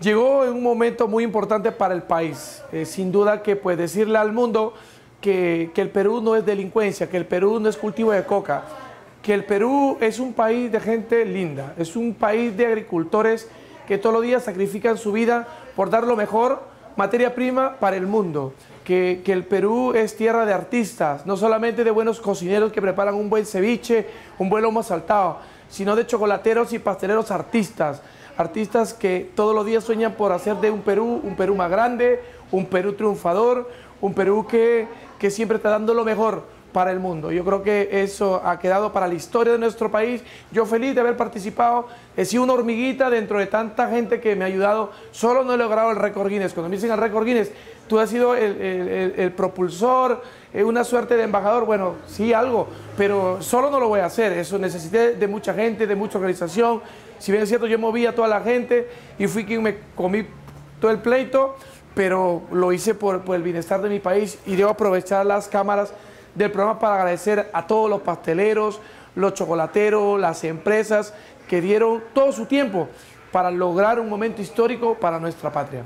llegó en un momento muy importante para el país. Sin duda que pues decirle al mundo que el Perú no es delincuencia, que el Perú no es cultivo de coca, que el Perú es un país de gente linda, es un país de agricultores que todos los días sacrifican su vida por dar lo mejor, materia prima para el mundo, que el Perú es tierra de artistas, no solamente de buenos cocineros que preparan un buen ceviche, un buen lomo saltado, sino de chocolateros y pasteleros artistas, artistas que todos los días sueñan por hacer de un Perú más grande, un Perú triunfador, un Perú que siempre está dando lo mejor para el mundo. Yo creo que eso ha quedado para la historia de nuestro país. Yo feliz de haber participado, he sido una hormiguita dentro de tanta gente que me ha ayudado. Solo no he logrado el récord Guinness. Cuando me dicen el récord Guinness, tú has sido el propulsor, una suerte de embajador, bueno, sí, algo, pero solo no lo voy a hacer. Eso necesité de mucha gente, de mucha organización. Si bien es cierto, yo moví a toda la gente y fui quien me comí todo el pleito, pero lo hice por el bienestar de mi país, y debo aprovechar las cámaras del programa para agradecer a todos los pasteleros, los chocolateros, las empresas que dieron todo su tiempo para lograr un momento histórico para nuestra patria.